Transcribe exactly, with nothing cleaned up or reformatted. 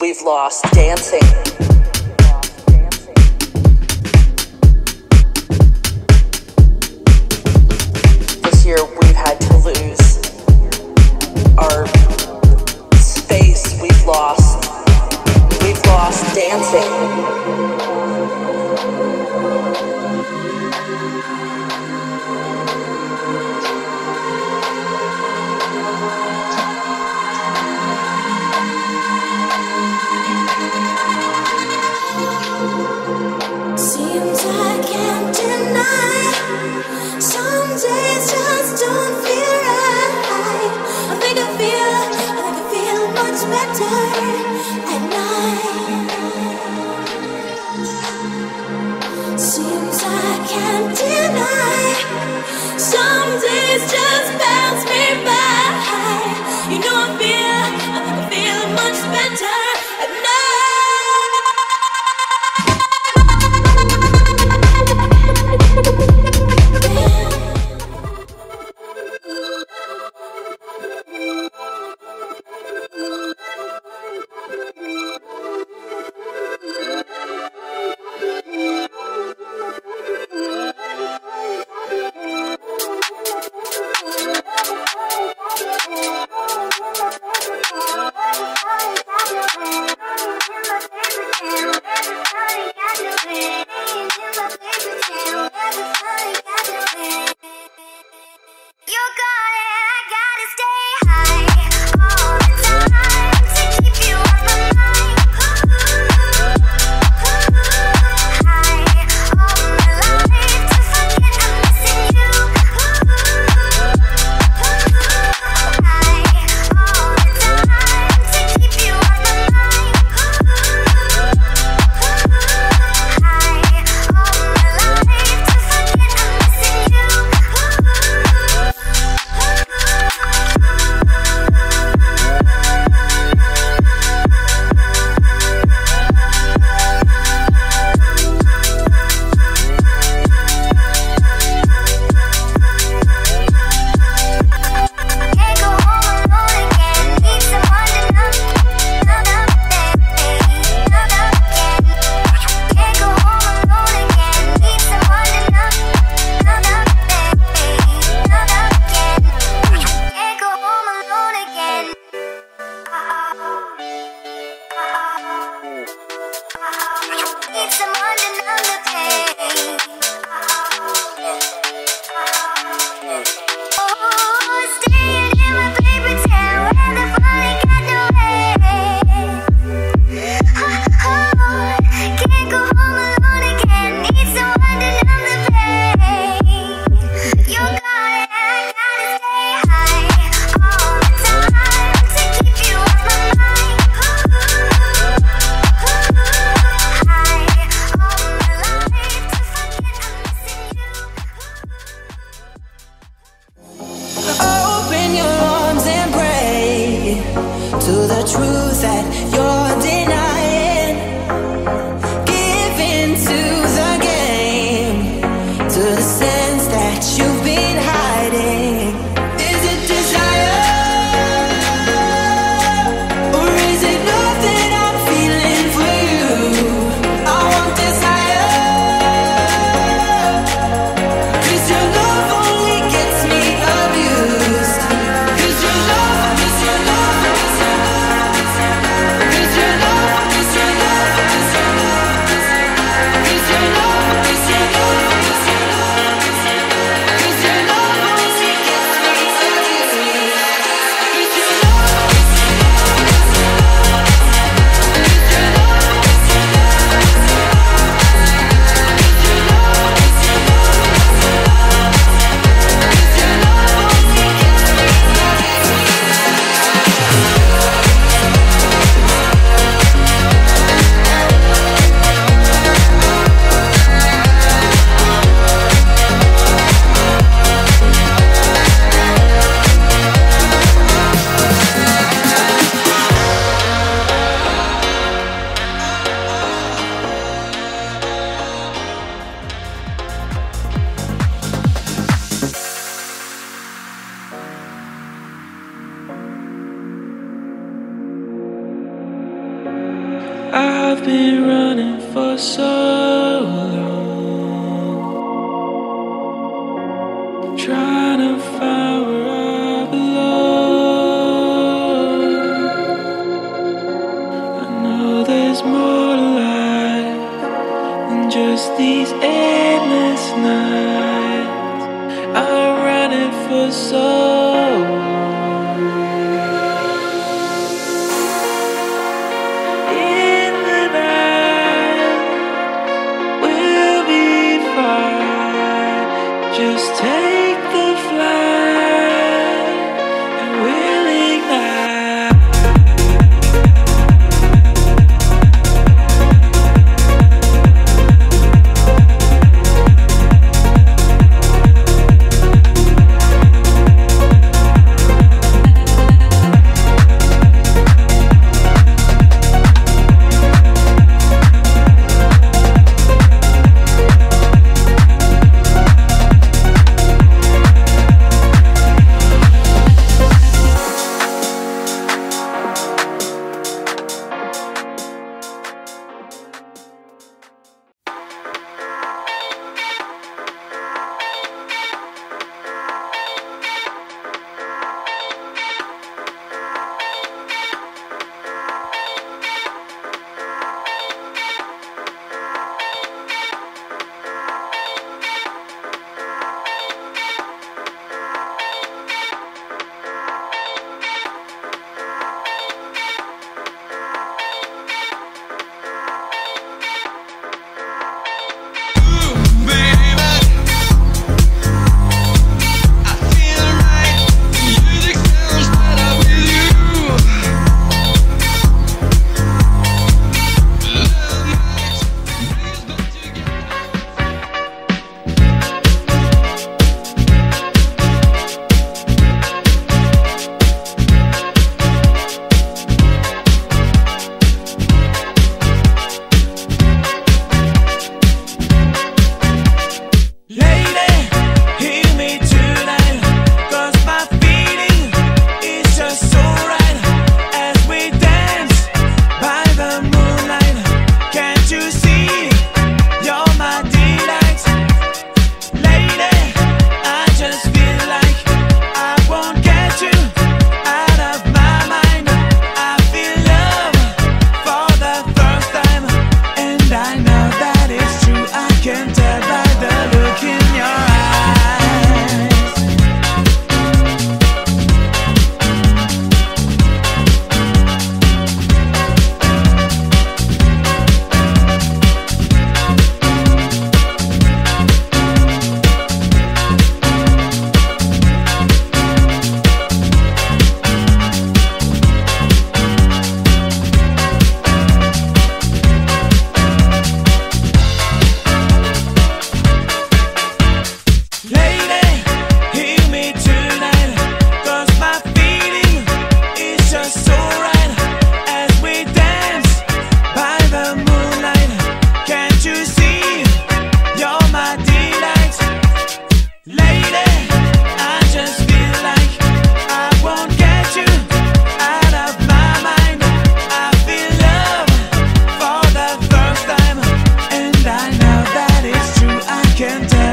We've lost dancing. This year we've had to lose our space. We've lost. We've lost dancing. Can't